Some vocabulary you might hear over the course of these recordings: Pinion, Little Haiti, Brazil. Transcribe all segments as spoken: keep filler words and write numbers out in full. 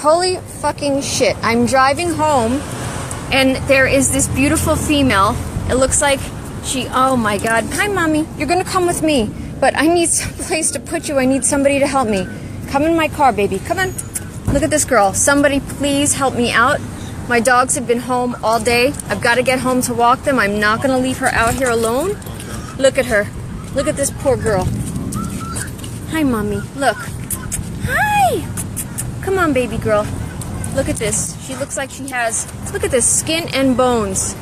Holy fucking shit. I'm driving home and there is this beautiful female. It looks like she, oh my God. Hi, Mommy. You're going to come with me, but I need some place to put you. I need somebody to help me. Come in my car, baby. Come on. Look at this girl. Somebody please help me out. My dogs have been home all day. I've got to get home to walk them. I'm not going to leave her out here alone. Look at her. Look at this poor girl. Hi, Mommy. Look. Hi. Come on, baby girl. Look at this. She looks like she has, look at this, skin and bones.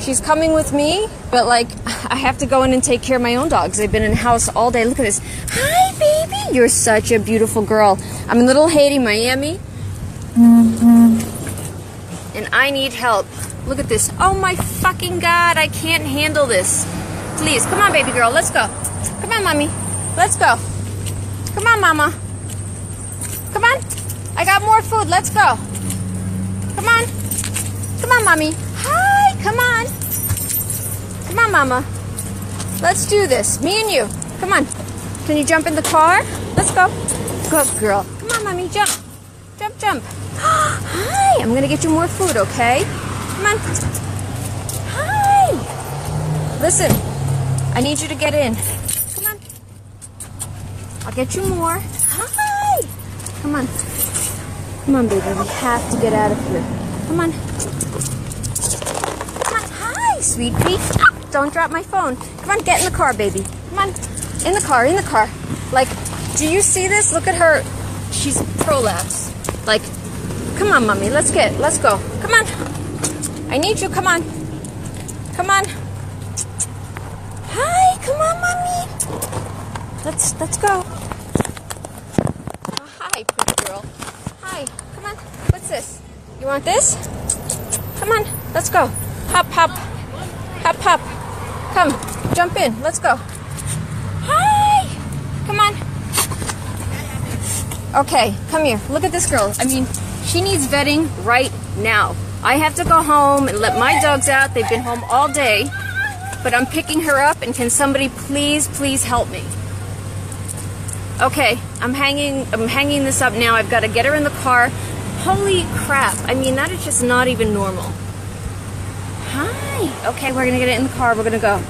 She's coming with me, but like, I have to go in and take care of my own dogs. They've been in the house all day. Look at this. Hi, baby. You're such a beautiful girl. I'm in Little Haiti, Miami. Mm-hmm. And I need help. Look at this. Oh my fucking God, I can't handle this. Please, come on, baby girl, let's go. Come on, Mommy, let's go. Come on, Mama. Come on, I got more food, let's go. Come on, come on, Mommy. Hi, come on. Come on, Mama. Let's do this, me and you. Come on, can you jump in the car? Let's go. Good girl. Come on, Mommy, jump. Jump, jump. Hi, I'm gonna get you more food, okay? Come on. Hi. Listen, I need you to get in. Come on. I'll get you more. Hi. Come on. Come on, baby. We have to get out of here. Come on. Come on. Hi, sweet pea. Don't drop my phone. Come on, get in the car, baby. Come on. In the car, in the car. Like, do you see this? Look at her. She's prolapse. Like, come on, Mommy, let's get, let's go. Come on. I need you, come on. Come on. Hi, come on, Mommy. Let's, let's go. Oh, hi, pretty girl. Hi, come on. What's this? You want this? Come on, let's go. Hop, hop. Hop, hop. Come, jump in, let's go. Hi. Come on. Okay, come here. Look at this girl. I mean, she needs vetting right now. I have to go home and let my dogs out. They've been home all day, but I'm picking her up, and can somebody please, please help me? Okay, I'm hanging, I'm hanging this up now. I've got to get her in the car. Holy crap. I mean, that is just not even normal. Hi. Okay, we're going to get it in the car. We're going to go.